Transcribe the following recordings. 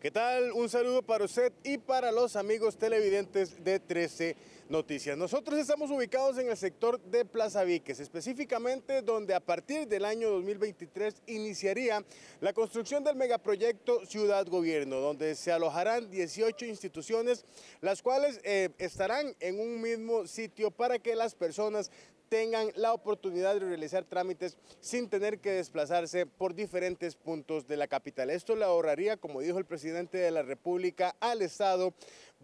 ¿Qué tal? Un saludo para usted y para los amigos televidentes de 13 Noticias. Nosotros estamos ubicados en el sector de Plaza Viques, específicamente donde a partir del año 2023 iniciaría la construcción del megaproyecto Ciudad Gobierno, donde se alojarán 18 instituciones, las cuales estarán en un mismo sitio para que las personas tengan la oportunidad de realizar trámites sin tener que desplazarse por diferentes puntos de la capital. Esto le ahorraría, como dijo el presidente de la República, al Estado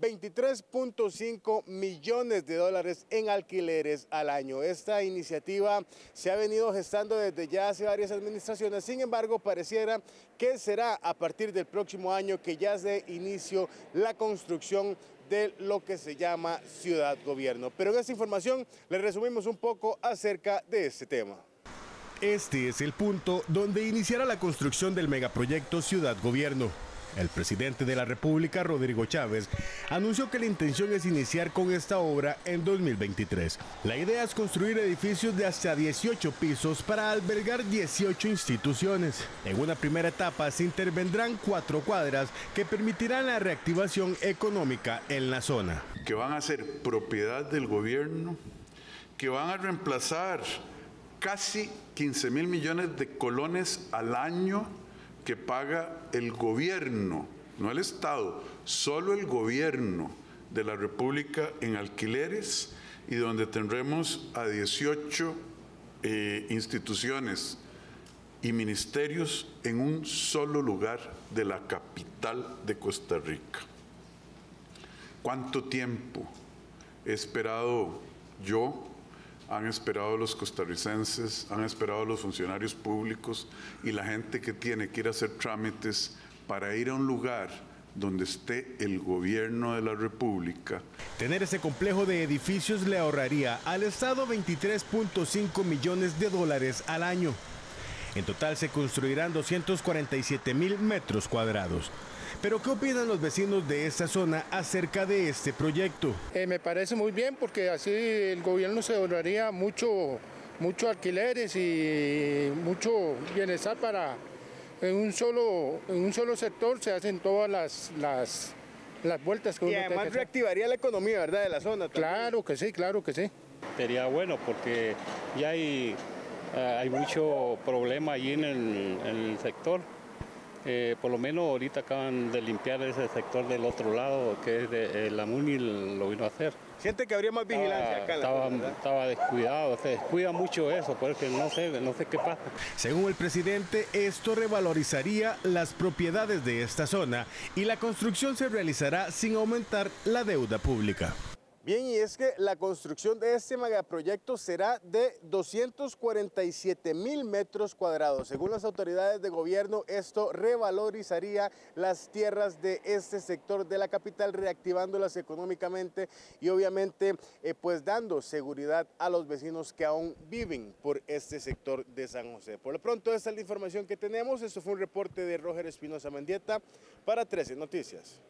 23.5 millones de dólares en alquileres al año. Esta iniciativa se ha venido gestando desde ya hace varias administraciones, sin embargo, pareciera que será a partir del próximo año que ya se inició la construcción de lo que se llama Ciudad Gobierno. Pero en esta información les resumimos un poco acerca de este tema. Este es el punto donde iniciará la construcción del megaproyecto Ciudad Gobierno. El presidente de la República, Rodrigo Chávez, anunció que la intención es iniciar con esta obra en 2023. La idea es construir edificios de hasta 18 pisos para albergar 18 instituciones. En una primera etapa se intervendrán 4 cuadras que permitirán la reactivación económica en la zona. Que van a ser propiedad del gobierno, que van a reemplazar casi 15.000 millones de colones al año que paga el gobierno, no el Estado, solo el gobierno de la República en alquileres, y donde tendremos a 18 instituciones y ministerios en un solo lugar de la capital de Costa Rica. ¿Cuánto tiempo he esperado yo? Han esperado los costarricenses, han esperado los funcionarios públicos y la gente que tiene que ir a hacer trámites para ir a un lugar donde esté el gobierno de la República. Tener ese complejo de edificios le ahorraría al Estado 23.5 millones de dólares al año. En total se construirán 247.000 metros cuadrados. Pero ¿qué opinan los vecinos de esta zona acerca de este proyecto? Me parece muy bien, porque así el gobierno se ahorraría mucho alquileres y mucho bienestar para en un solo sector se hacen todas las vueltas que uno tiene. Y además reactivaría la economía, ¿verdad?, de la zona también. Claro que sí, claro que sí. Sería bueno porque ya hay mucho problema allí en el sector. Por lo menos ahorita acaban de limpiar ese sector del otro lado, que es de la MUNI, lo vino a hacer. ¿Siente que habría más vigilancia acá? Estaba descuidado, se descuida mucho eso, porque no sé qué pasa. Según el presidente, esto revalorizaría las propiedades de esta zona y la construcción se realizará sin aumentar la deuda pública. Bien, y es que la construcción de este megaproyecto será de 247.000 metros cuadrados. Según las autoridades de gobierno, esto revalorizaría las tierras de este sector de la capital, reactivándolas económicamente y obviamente pues dando seguridad a los vecinos que aún viven por este sector de San José. Por lo pronto, esta es la información que tenemos. Esto fue un reporte de Roger Espinoza Mendieta para 13 Noticias.